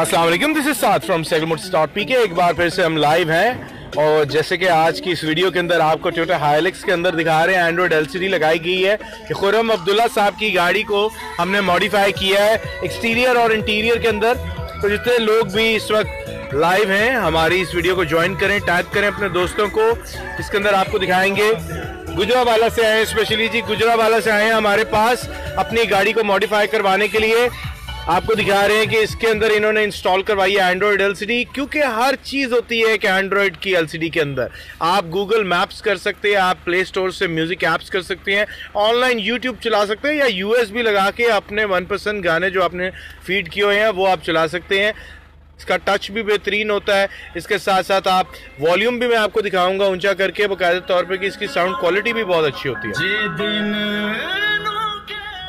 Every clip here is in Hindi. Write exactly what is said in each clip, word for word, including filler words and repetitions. अस्सलाम वालेकुम, this is Saad from Sehgal motors dot P K. एक बार फिर से हम लाइव हैं और जैसे कि आज की इस वीडियो के अंदर आपको टोयोटा हाइलक्स के अंदर दिखा रहे हैं, एंड्रॉयड एलसीडी लगाई गई है। खुर्रम अब्दुल्ला साहब की गाड़ी को हमने मॉडिफाई किया है एक्सटीरियर और इंटीरियर के अंदर। तो जितने लोग भी इस वक्त लाइव हैं हमारी इस वीडियो को ज्वाइन करें, टैग करें अपने दोस्तों को। इसके अंदर आपको दिखाएंगे, गुजरावाला से आए स्पेशली जी, गुजरावाला से आए हमारे पास अपनी गाड़ी को मॉडिफाई करवाने के लिए। आपको दिखा रहे हैं कि इसके अंदर इन्होंने इंस्टॉल करवाई है एंड्रॉयड एलसीडी, क्योंकि हर चीज़ होती है कि एंड्रॉयड की एलसीडी के अंदर। आप गूगल मैप्स कर सकते हैं, आप प्ले स्टोर से म्यूज़िक ऐप्स कर सकते हैं, ऑनलाइन यूट्यूब चला सकते हैं, या यूएसबी लगा के अपने मनपसंद गाने जो आपने फीड किए हुए हैं वो आप चला सकते हैं। इसका टच भी बेहतरीन होता है। इसके साथ साथ आप वॉल्यूम भी मैं आपको दिखाऊंगा ऊंचा करके बाकायदा तौर पे कि इसकी साउंड क्वालिटी भी बहुत अच्छी होती है।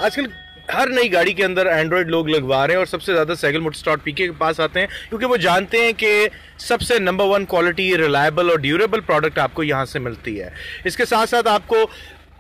आजकल हर नई गाड़ी के अंदर एंड्रॉयड लोग लगवा रहे हैं और सबसे ज़्यादा सेहगल मोटर्स डॉट पी के के पास आते हैं, क्योंकि वो जानते हैं कि सबसे नंबर वन क्वालिटी, रिलायबल और ड्यूरेबल प्रोडक्ट आपको यहाँ से मिलती है। इसके साथ साथ आपको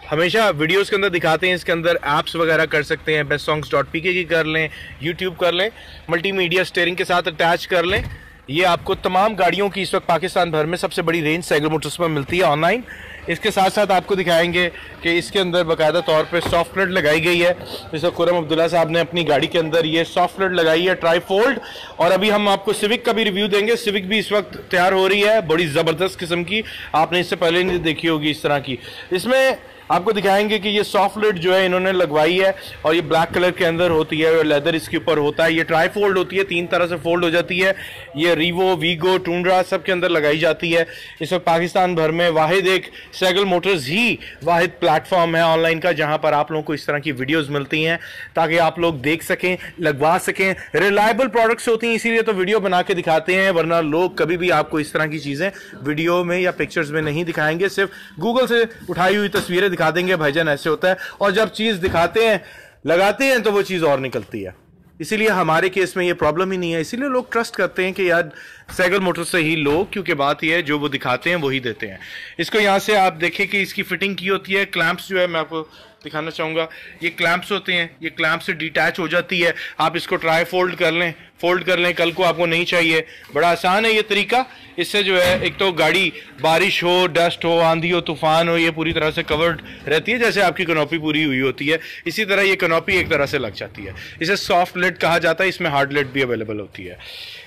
हमेशा वीडियोस के अंदर दिखाते हैं, इसके अंदर ऐप्स वगैरह कर सकते हैं, बेस्ट सॉन्ग्स डॉट पी के की कर लें, यूट्यूब कर लें, मल्टीमीडिया स्टेयरिंग के साथ अटैच कर लें। ये आपको तमाम गाड़ियों की इस वक्त पाकिस्तान भर में सबसे बड़ी रेंज सैगल मोटर्स में मिलती है ऑनलाइन। इसके साथ साथ आपको दिखाएंगे कि इसके अंदर बाकायदा तौर पे सॉफ्ट लड लगाई गई है। जैसे खुर्रम अब्दुल्ला साहब ने अपनी गाड़ी के अंदर ये सॉफ्ट लड लगाई है, ट्राईफोल्ड। और अभी हम आपको सिविक का भी रिव्यू देंगे। सिविक भी इस वक्त तैयार हो रही है, बड़ी ज़बरदस्त किस्म की, आपने इससे पहले नहीं देखी होगी इस तरह की। इसमें आपको दिखाएंगे कि ये सॉफ्ट लड जो है इन्होंने लगवाई है और ये ब्लैक कलर के अंदर होती है और लेदर इसके ऊपर होता है। ये ट्राई फोल्ड होती है, तीन तरह से फोल्ड हो जाती है। ये रीवो, वीगो, टुंड्रा सब के अंदर लगाई जाती है। इस वक्त पाकिस्तान भर में वाहिद एक सैगल मोटर्स ही वाहिद प्लेटफॉर्म है ऑनलाइन का, जहां पर आप लोगों को इस तरह की वीडियोस मिलती हैं ताकि आप लोग देख सकें, लगवा सकें। रिलायबल प्रोडक्ट्स होती हैं, इसीलिए तो वीडियो बना के दिखाते हैं, वरना लोग कभी भी आपको इस तरह की चीज़ें वीडियो में या पिक्चर्स में नहीं दिखाएंगे। सिर्फ गूगल से उठाई हुई तस्वीरें दिखा देंगे, भाईजान ऐसे होता है, और जब चीज़ दिखाते हैं, लगाते हैं, तो वो चीज़ और निकलती है। इसीलिए हमारे केस में ये प्रॉब्लम ही नहीं है, इसीलिए लोग ट्रस्ट करते हैं कि यार सैगल मोटर्स से ही लो, क्योंकि बात ये है जो वो दिखाते हैं वही देते हैं। इसको यहाँ से आप देखें कि इसकी फिटिंग की होती है। क्लैंप्स जो है मैं आपको दिखाना चाहूँगा, ये क्लैंप्स होते हैं, ये क्लैंप से डिटैच हो जाती है। आप इसको ट्राई फोल्ड कर लें, फोल्ड कर लें, कल को आपको नहीं चाहिए। बड़ा आसान है ये तरीका, इससे जो है एक तो गाड़ी बारिश हो, डस्ट हो, आंधी हो, तूफान हो, ये पूरी तरह से कवर्ड रहती है। जैसे आपकी कनोपी पूरी हुई होती है, इसी तरह ये कनोपी एक तरह से लग जाती है। इसे सॉफ्ट लेड कहा जाता है, इसमें हार्ड लेड भी अवेलेबल होती है।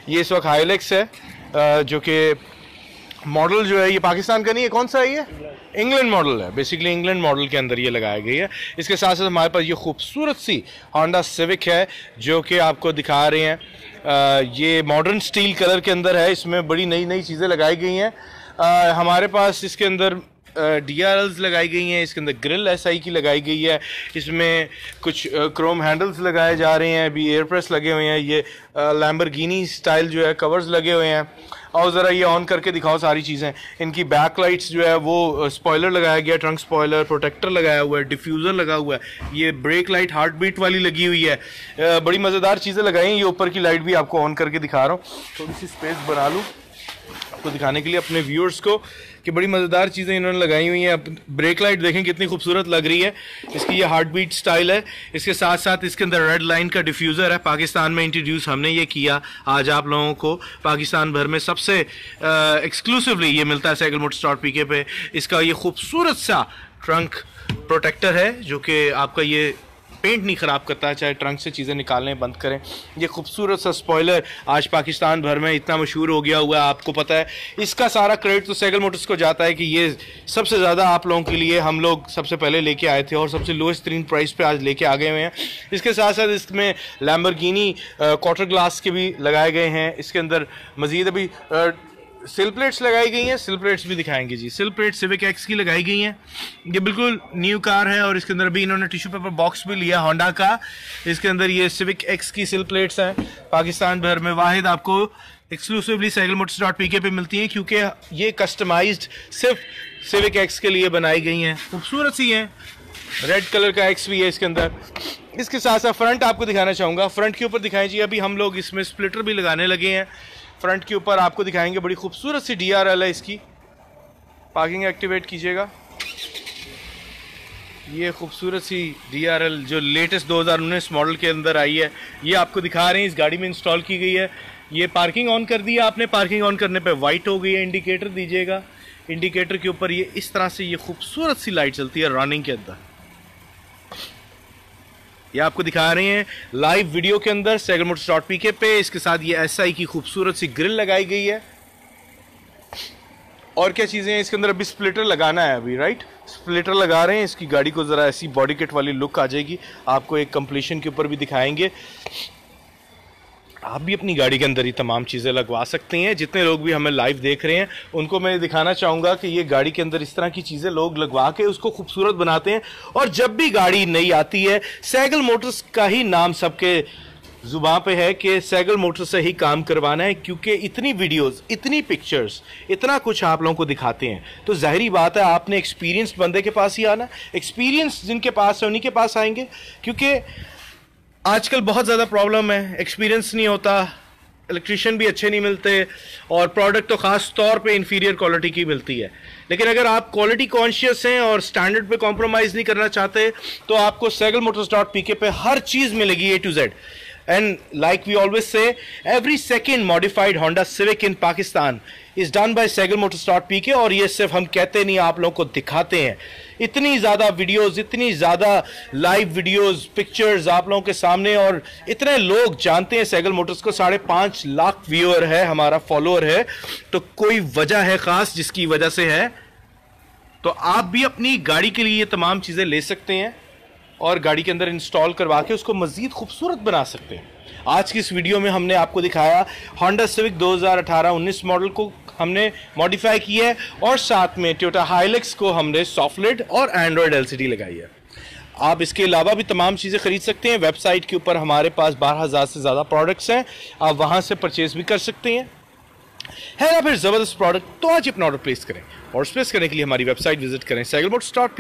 ये इस वक्त हाइलक्स है, जो कि मॉडल जो है ये पाकिस्तान का नहीं है, कौन सा है ये? इंग्लैंड मॉडल है, बेसिकली इंग्लैंड मॉडल के अंदर ये लगाई गई है। इसके साथ साथ हमारे पास ये खूबसूरत सी होंडा सिविक है, जो कि आपको दिखा रहे हैं। आ, ये मॉडर्न स्टील कलर के अंदर है, इसमें बड़ी नई नई चीज़ें लगाई गई हैं। हमारे पास इसके अंदर डी आर एल्स लगाई गई हैं, इसके अंदर ग्रिल एसआई की लगाई गई है, इसमें कुछ क्रोम हैंडल्स लगाए जा रहे हैं, अभी एयरप्रेस लगे हुए हैं, ये लैम्बरगिनी स्टाइल जो है कवर्स लगे हुए हैं। और ज़रा ये ऑन करके दिखाओ सारी चीज़ें। इनकी बैक लाइट्स जो है वो स्पॉयलर लगाया गया, ट्रंक स्पॉयलर, प्रोटेक्टर लगाया हुआ है, डिफ्यूज़र लगा हुआ है, ये ब्रेक लाइट हार्ट बीट वाली लगी हुई है। बड़ी मज़ेदार चीज़ें लगाई हैं। ये ऊपर की लाइट भी आपको ऑन करके दिखा रहा हूँ, थोड़ी सी स्पेस बना लूँ आपको दिखाने के लिए अपने व्यूअर्स को कि बड़ी मज़ेदार चीज़ें इन्होंने लगाई हुई हैं। अब ब्रेक लाइट देखें कितनी खूबसूरत लग रही है, इसकी ये हार्ट बीट स्टाइल है। इसके साथ साथ इसके अंदर रेड लाइन का डिफ्यूज़र है, पाकिस्तान में इंट्रोड्यूस हमने ये किया, आज आप लोगों को पाकिस्तान भर में सबसे एक्सक्लूसिवली ये मिलता है Sehgal motors dot P K पे। इसका ये खूबसूरत सा ट्रंक प्रोटेक्टर है, जो कि आपका ये पेंट नहीं ख़राब करता है, चाहे ट्रंक से चीज़ें निकालें, बंद करें। ये खूबसूरत सा स्पॉयलर आज पाकिस्तान भर में इतना मशहूर हो गया हुआ है, आपको पता है। इसका सारा क्रेडिट तो सैगल मोटर्स को जाता है कि ये सबसे ज़्यादा आप लोगों के लिए हम लोग सबसे पहले लेके आए थे और सबसे लोएस्ट तरीन प्राइस पे आज लेके आ गए हुए हैं। इसके साथ साथ इसमें लैम्बरगिनी क्वार्टर ग्लास के भी लगाए गए हैं। इसके अंदर मज़ीद अभी आ, सिल प्लेट्स लगाई गई हैं, सिल प्लेट्स भी दिखाएंगे जी। सिल प्लेट सिविक एक्स की लगाई गई हैं, ये बिल्कुल न्यू कार है और इसके अंदर भी इन्होंने टिश्यू पेपर बॉक्स भी लिया होंडा का। इसके अंदर ये सिविक एक्स की सिल प्लेट्स हैं, पाकिस्तान भर में वाहिद आपको exclusively Sehgal motors dot P K पे मिलती हैं, क्योंकि ये कस्टमाइज्ड सिर्फ सिविक एक्स के लिए बनाई गई हैं। खूबसूरत सी हैं, रेड कलर का एक्स भी है इसके अंदर। इसके साथ साथ फ्रंट आपको दिखाना चाहूँगा, फ्रंट के ऊपर दिखाएं जी। अभी हम लोग इसमें स्प्लिटर भी लगाने लगे हैं फ्रंट के ऊपर, आपको दिखाएंगे। बड़ी खूबसूरत सी डी आर एल है इसकी, पार्किंग एक्टिवेट कीजिएगा, ये खूबसूरत सी डी आर एल जो लेटेस्ट दो हज़ार उन्नीस मॉडल के अंदर आई है, ये आपको दिखा रहे हैं, इस गाड़ी में इंस्टॉल की गई है। ये पार्किंग ऑन कर दी है आपने, पार्किंग ऑन करने पे वाइट हो गई है, इंडिकेटर दीजिएगा, इंडिकेटर के ऊपर ये इस तरह से ये खूबसूरत सी लाइट चलती है रनिंग के अंदर। ये आपको दिखा रहे हैं लाइव वीडियो के अंदर Sehgal motors dot P K पे। इसके साथ ये एस आई की खूबसूरत सी ग्रिल लगाई गई है। और क्या चीज़ें हैं इसके अंदर, अभी स्प्लिटर लगाना है अभी, राइट, स्प्लिटर लगा रहे हैं। इसकी गाड़ी को ज़रा ऐसी बॉडी किट वाली लुक आ जाएगी, आपको एक कंप्लीशन के ऊपर भी दिखाएंगे। आप भी अपनी गाड़ी के अंदर ही तमाम चीज़ें लगवा सकते हैं। जितने लोग भी हमें लाइव देख रहे हैं उनको मैं दिखाना चाहूँगा कि ये गाड़ी के अंदर इस तरह की चीज़ें लोग लगवा के उसको खूबसूरत बनाते हैं। और जब भी गाड़ी नई आती है, सहगल मोटर्स का ही नाम सबके जुबां पे है कि सहगल मोटर्स से ही काम करवाना है, क्योंकि इतनी वीडियोस, इतनी पिक्चर्स, इतना कुछ आप लोगों को दिखाते हैं, तो ज़ाहिरी बात है आपने एक्सपीरियंस बंदे के पास ही आना। एक्सपीरियंस जिनके पास है उन्हीं के पास आएंगे, क्योंकि आजकल बहुत ज़्यादा प्रॉब्लम है, एक्सपीरियंस नहीं होता, इलेक्ट्रिशियन भी अच्छे नहीं मिलते, और प्रोडक्ट तो ख़ास तौर पे इंफीरियर क्वालिटी की मिलती है। लेकिन अगर आप क्वालिटी कॉन्शियस हैं और स्टैंडर्ड पे कॉम्प्रोमाइज़ नहीं करना चाहते, तो आपको Sehgal motors dot P K पे हर चीज़ मिलेगी A to Z. And like we always say, every second modified Honda Civic in Pakistan is done by Sehgal motors dot P K. और ये सिर्फ हम कहते नहीं, आप लोगों को दिखाते हैं। इतनी ज़्यादा वीडियोस, इतनी ज़्यादा लाइव वीडियोस, पिक्चर्स आप लोगों के सामने, और इतने लोग जानते हैं सहगल मोटर्स को। साढ़े पाँच लाख व्यूअर है हमारा, फॉलोअर है, तो कोई वजह है ख़ास जिसकी वजह से है। तो आप भी अपनी गाड़ी के लिए ये तमाम चीज़ें ले सकते हैं और गाड़ी के अंदर इंस्टॉल करवा के उसको मज़ीद खूबसूरत बना सकते हैं। आज की इस वीडियो में हमने आपको दिखाया होंडा सिविक दो हज़ार अठारह उन्नीस मॉडल को हमने मॉडिफाई किया है, और साथ में टोयोटा हाईलक्स को हमने सॉफ्टलेड और एंड्रॉयड एल सी डी लगाई है। आप इसके अलावा भी तमाम चीज़ें खरीद सकते हैं। वेबसाइट के ऊपर हमारे पास बारह हज़ार से ज़्यादा प्रोडक्ट्स हैं, आप वहाँ से परचेज़ भी कर सकते हैं, है ना। फिर ज़बरदस्त प्रोडक्ट, तो आज अपना ऑर्डर प्लेस करें, और प्लेस करने के लिए हमारी वेबसाइट विजिट करें सहगल मोटर्स डॉट पी के।